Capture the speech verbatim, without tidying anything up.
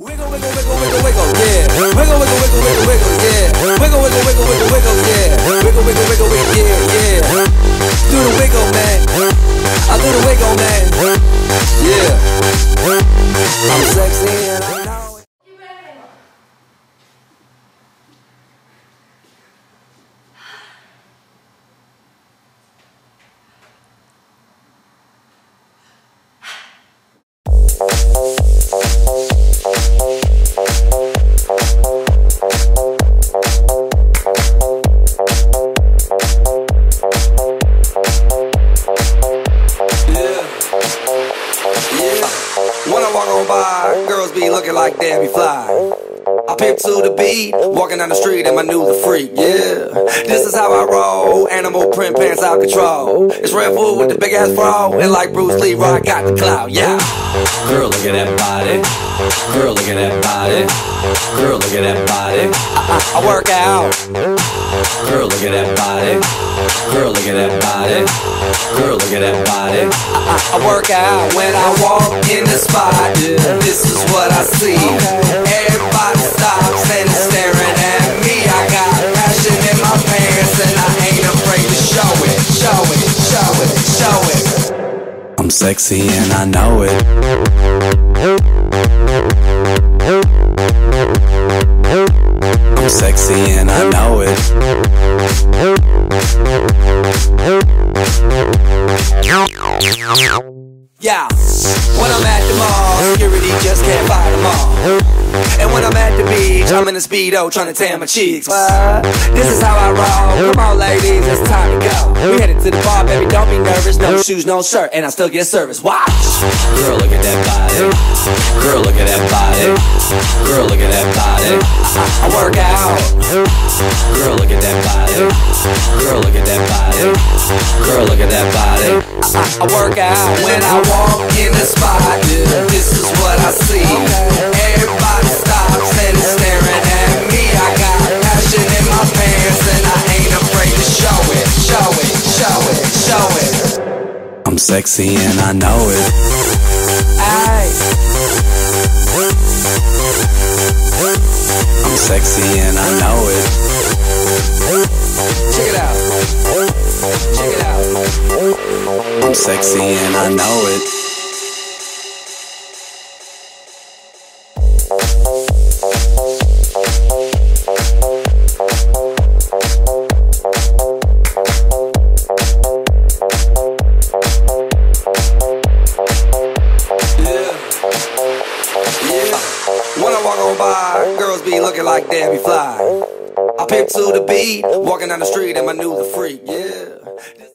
Wiggle, wiggle, wiggle, wiggle, wiggle, yeah. Wiggle, wiggle, wiggle, wiggle, wiggle, yeah. Wiggle, wiggle, wiggle, wiggle, wiggle, yeah. Wiggle, wiggle, wiggle, wiggle, yeah, yeah. Do the wiggle, man. I do the wiggle, man. Yeah. I'm sexy and I know it. Like damn, you fly. I pimp to the beat, walking down the street and my new the freak. Yeah, this is how I roll. Animal print pants out control. It's Red Bull with the big ass bra, and like Bruce Lee, I got the clout. Yeah. Girl, look at that body. Girl, look at that body. Girl, look at that body. I, I, I work out. Girl, look at that body. Girl, look at that body. Girl, look at that body. I, I work out when I walk in the spot. Yeah, this is what I see. Everybody stops and is staring at me. I got passion in my pants and I ain't afraid to show it, show it, show it, show it. I'm sexy and I know it. I'm sexy and I know it. Yeah, when I'm at the mall, security just can't buy them all. And when I'm at the beach, I'm in a Speedo trying to tan my cheeks. But this is how I roll. Come on, ladies, it's time to go. We headed to the bar, baby, don't be nervous. No shoes, no shirt, and I still get service. Watch! Girl, look at that body. Girl, look at that body. Girl, look at that body. I, I work out. Girl, look at that body. Girl, look at that body. Girl, look at that body. I, I work out when I walk in the spot. Yeah, this is what I see. Everybody stops and is staring at me. I got passion in my pants and I ain't afraid to show it, show it, show it, show it. I'm sexy and I know it. Aye. I'm sexy and I know it. Check it out. Check it out. I'm sexy and I know it. Like damn, you fly. I pimp to the beat, walking down the street and I knew the freak. Yeah.